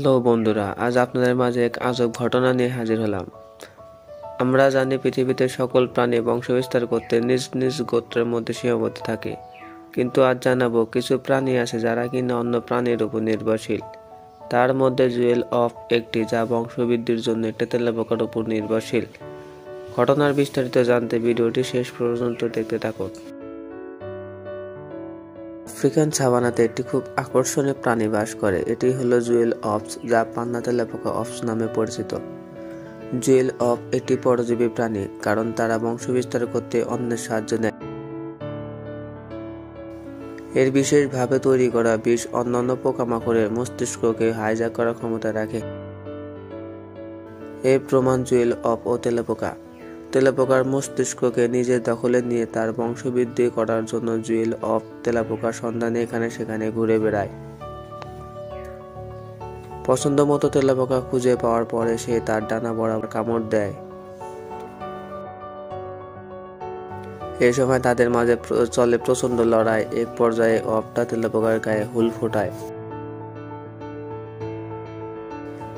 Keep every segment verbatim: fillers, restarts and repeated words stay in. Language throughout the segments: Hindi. हेलो बंधुरा आज आपनादेर माझे एक आजब घटना निये हाजिर हलाम। आमरा जानी पृथिवीते सकल प्राणी वंशविस्तार करते निज निज गोत्रेर मध्ये सीमाबद्ध थाके, किन्तु आज जानाबो किछु प्राणी आछे जारा किना अन्य प्राणीर उपर निर्भरशील। तार मध्ये ज्वेल अफ एकटी जा वंशबृद्धिर जन्य तेतेला पोकार उपर निर्भरशील। घटनार विस्तारित जानते भिडियोटी शेष पर्यन्त देखते थाकुन। आफ्रिकान सावानाते एक खूब आकर्षणीय प्राणी बास करे, एटी हलो जुएल अप्स जा पान्ना तेलापोका अप्स नामे परिचित। जुएल अप एक परजीवी प्राणी, कारण तारा वंश विस्तार करते अन्येर साहाज्य नेय। एर विशेष भावे तैरी करा विष अन्यान्य पोकामाकड़ेर मस्तिष्कके हाइज्याक करार क्षमता राखे। एर प्रमाण जुएल अप ओ तेलापोका। तेलापोकार मस्तिष्कके निजेर दखले निये तार वंशबृद्धि करार जोन्नो जुएल अफ तेलापोकार सन्धाने एखाने सेखाने घुरे बेड़ाय। पछंदमतो तेलापोका खुंजे पाओयार परे से तार डाना बराबर कामड़ देय। एई समय तादेर माझे चले प्रचंड लड़ाई। एक पर्याये अफटा तेलापोकार गाये हुल फोटाय।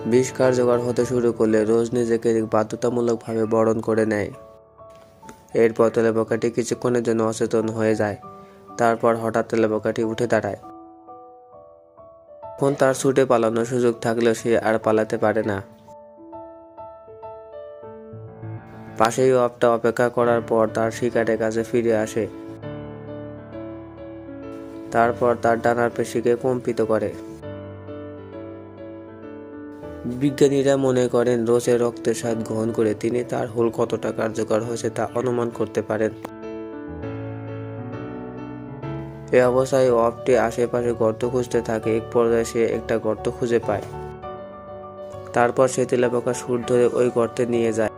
विष कार्यकर होते शुरू कर ले रोज निजेके बाध्यतामूलक भावे बरण करे नेय। एरपर तेलापोकाटी किछुक्षणेर जोन्नो अचेतन हये जाय। तारपर हठात् तेलापोकाटी उठे दाड़ाय। तखन तार छुटे पालानोर सुयोग थाकलेओ से आर पालाते पारे ना। पाशेई अपटा अपेक्षा करार पर तार शिकारेर काछे फिरे आसे। तारपर तार डानार पेशीके कम्पित करे। विज्ञानीरा मने करेन रोजे रक्तेर स्वाद ग्रहण करे तिनि तार हुल कतटा कार्यकर हयेछे ता अनुमान करते पारेन। एई अवस्थाय अपटी आशेपाशे गर्त खुंजते थाके। एक पर्याये से एकटा गर्त खुंजे पाय। तारपर से तेलापोका सूट धरे ओई गर्ते निये जाय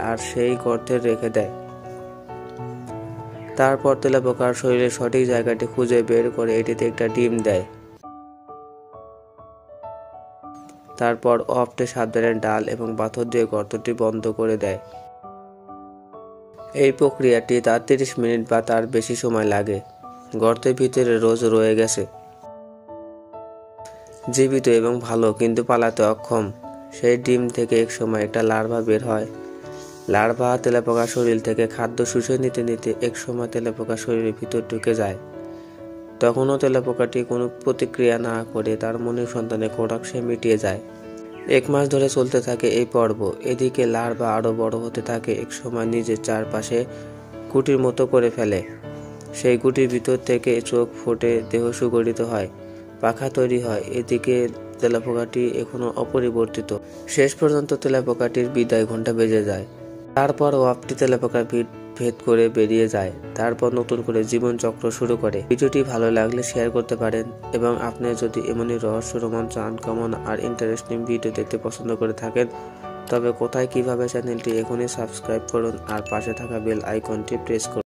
आर सेई गर्ते रेखे देय। तारपर तेलापोकार शरीरेर सठिक जायगाटी खुंजे बेर करे एटिते एकटा डिम देय। तारपर अफटे साबधाने डाल एवं पाथर दिए गर्तटी बंध करे देय। एई प्रक्रियाटी तीस मिनट बा तार बेशी समय लागे। गर्तेर भितरे रोज रये गेछे जीवित एवं भालो, किन्तु पालाते अक्षम। सेई डिम थेके एक समय एकटा लार्भा बेर हय। लार्भा तेलापोकार शरीर थेके खाद्य शुषे निते निते एक समय तेलापोकार शरीरेर भितर ढुके जाय। तखनो तेलापोकाटी कोनो प्रतिक्रिया ना करे तार मनेर सन्ताने खोराक से मिटिए जाय। एक मास धरे चलते थाके एई पर्व। एदिके लार्भा आरो बड़ो होते थाके। एक समय निजेर चारपाशे गुटिर मतो करे फेले। सेई गुटिर भितर थेके चोख फुटे देह सुगठित हय, पाखा तैरी हय। एदिके तेलापोकाटी एखोनो अपरिवर्तित। शेष पर्यन्त तेलापोकाटीर बिदाय घंटा बेजे जाय। तारपर अफटी तेलापोकार पीठ भेद करे बेरिये जाए। तारपर नतून करे जीवन चक्र शुरू करे। भिडियोटी भालो लागले शेयर करते पारेन एबं आपनि यदि एमनई रहस्य रोमांच आनकमन आर इंटारेस्टिंग भिडियो देखते पसंद करे थाकेन तबे कोथाय किभाबे चैनलटी एखोनी सबस्क्राइब करुन आर पाशे थाका बेल आइकनटी प्रेस करुन।